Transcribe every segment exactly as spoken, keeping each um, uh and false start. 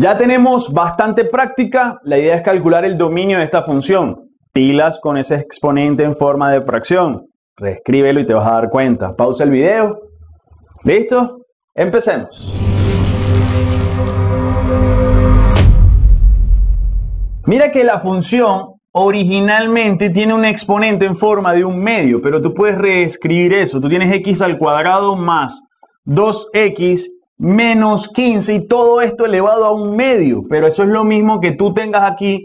Ya tenemos bastante práctica. La idea es calcular el dominio de esta función. Pilas con ese exponente en forma de fracción. Reescríbelo y te vas a dar cuenta. Pausa el video. ¿Listo? Empecemos. Mira que la función originalmente tiene un exponente en forma de un medio, pero tú puedes reescribir eso. Tú tienes x al cuadrado más dos x menos quince y todo esto elevado a un medio. Pero eso es lo mismo que tú tengas aquí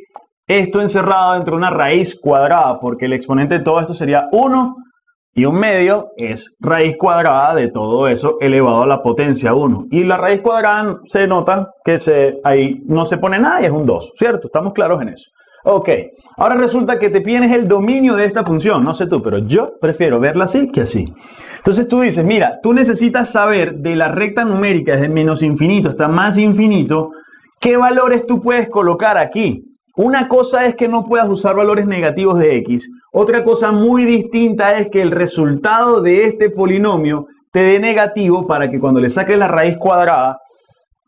esto encerrado dentro de una raíz cuadrada, porque el exponente de todo esto sería uno y un medio es raíz cuadrada de todo eso elevado a la potencia uno. Y la raíz cuadrada se nota que se, ahí no se pone nada y es un dos, ¿cierto? Estamos claros en eso. Ok, ahora resulta que te piden el dominio de esta función. No sé tú, pero yo prefiero verla así que así. Entonces tú dices, mira, tú necesitas saber de la recta numérica desde menos infinito hasta más infinito, ¿qué valores tú puedes colocar aquí? Una cosa es que no puedas usar valores negativos de x. Otra cosa muy distinta es que el resultado de este polinomio te dé negativo para que cuando le saques la raíz cuadrada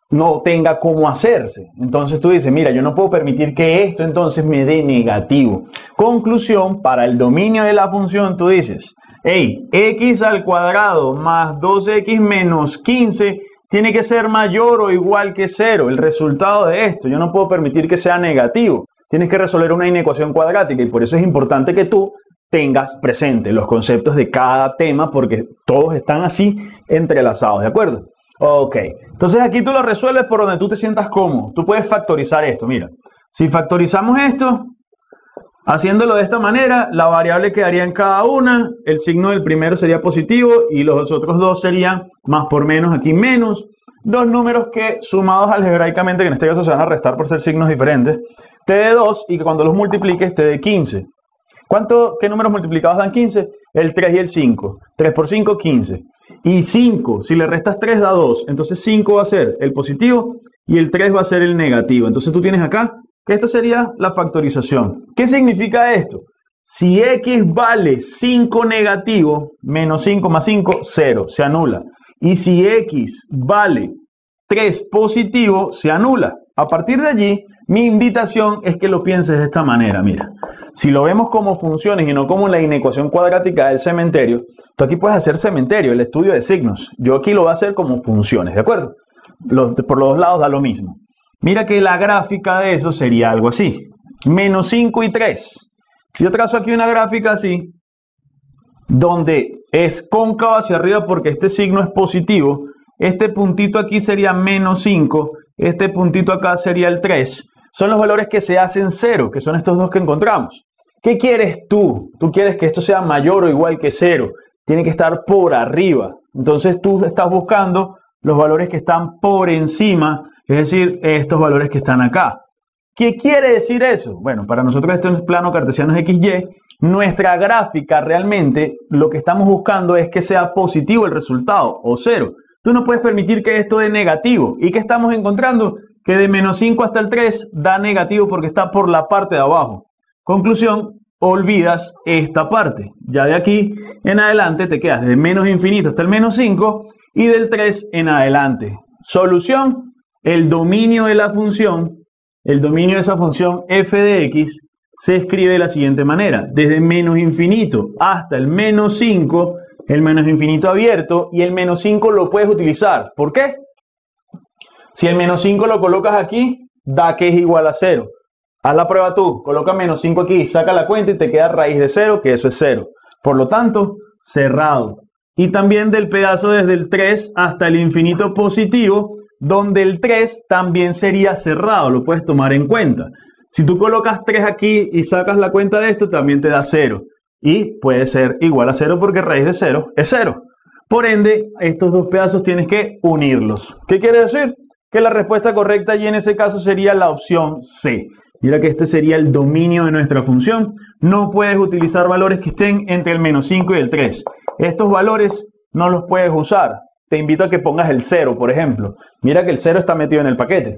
no tenga cómo hacerse. Entonces tú dices, mira, yo no puedo permitir que esto entonces me dé negativo. Conclusión, para el dominio de la función tú dices, hey, x al cuadrado más dos x menos quince tiene que ser mayor o igual que cero. El resultado de esto, yo no puedo permitir que sea negativo. Tienes que resolver una inecuación cuadrática y por eso es importante que tú tengas presente los conceptos de cada tema porque todos están así entrelazados, ¿de acuerdo? Ok, entonces aquí tú lo resuelves por donde tú te sientas cómodo. Tú puedes factorizar esto, mira. Si factorizamos esto, haciéndolo de esta manera, la variable quedaría en cada una. El signo del primero sería positivo y los otros dos serían más por menos, aquí menos. Dos números que sumados algebraicamente, que en este caso se van a restar por ser signos diferentes, te dé dos y que cuando los multipliques te dé quince. ¿Cuánto, qué números multiplicados dan quince? El tres y el cinco. tres por cinco, quince. Y cinco, si le restas tres da dos, entonces cinco va a ser el positivo y el tres va a ser el negativo. Entonces tú tienes acá que esta sería la factorización. ¿Qué significa esto? Si x vale cinco negativo, menos cinco más cinco, cero, se anula. Y si x vale tres positivo, se anula. A partir de allí, mi invitación es que lo pienses de esta manera, mira. Si lo vemos como funciones y no como la inecuación cuadrática del cementerio, tú aquí puedes hacer cementerio, el estudio de signos. Yo aquí lo voy a hacer como funciones, ¿de acuerdo? Los, por los dos lados da lo mismo. Mira que la gráfica de eso sería algo así. Menos cinco y tres. Si yo trazo aquí una gráfica así, donde es cóncava hacia arriba porque este signo es positivo, este puntito aquí sería menos cinco, este puntito acá sería el tres. Son los valores que se hacen cero, que son estos dos que encontramos. ¿Qué quieres tú? Tú quieres que esto sea mayor o igual que cero. Tiene que estar por arriba. Entonces tú estás buscando los valores que están por encima, es decir, estos valores que están acá. ¿Qué quiere decir eso? Bueno, para nosotros esto es plano cartesiano equis y. Nuestra gráfica realmente lo que estamos buscando es que sea positivo el resultado o cero. Tú no puedes permitir que esto dé negativo. ¿Y qué estamos encontrando? Que de menos cinco hasta el tres da negativo porque está por la parte de abajo. Conclusión, olvidas esta parte. Ya de aquí en adelante te quedas de menos infinito hasta el menos cinco y del tres en adelante. Solución, el dominio de la función, el dominio de esa función f de x se escribe de la siguiente manera. Desde menos infinito hasta el menos cinco, el menos infinito abierto y el menos cinco lo puedes utilizar. ¿Por qué? Si el menos cinco lo colocas aquí, da que es igual a cero. Haz la prueba tú, coloca menos cinco aquí, saca la cuenta y te queda raíz de cero, que eso es cero. Por lo tanto, cerrado. Y también del pedazo desde el tres hasta el infinito positivo, donde el tres también sería cerrado, lo puedes tomar en cuenta. Si tú colocas tres aquí y sacas la cuenta de esto, también te da cero. Y puede ser igual a cero porque raíz de cero es cero. Por ende, estos dos pedazos tienes que unirlos. ¿Qué quiere decir? Que la respuesta correcta allí en ese caso sería la opción C. Mira que este sería el dominio de nuestra función. No puedes utilizar valores que estén entre el menos cinco y el tres. Estos valores no los puedes usar. Te invito a que pongas el cero, por ejemplo. Mira que el cero está metido en el paquete.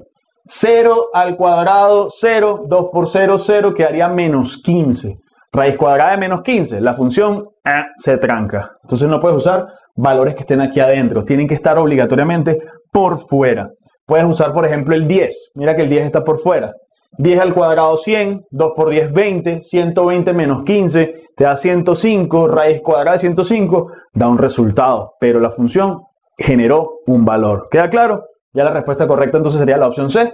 cero al cuadrado, cero, dos por cero, cero, quedaría menos quince. Raíz cuadrada de menos quince. La función eh, se tranca. Entonces no puedes usar valores que estén aquí adentro. Tienen que estar obligatoriamente por fuera. Puedes usar, por ejemplo, el diez. Mira que el diez está por fuera. diez al cuadrado, cien. dos por diez, veinte. ciento veinte menos quince te da ciento cinco. Raíz cuadrada de ciento cinco da un resultado, pero la función generó un valor. ¿Queda claro? Ya la respuesta correcta entonces sería la opción C.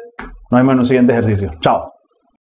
Nos vemos en un siguiente ejercicio. Chao.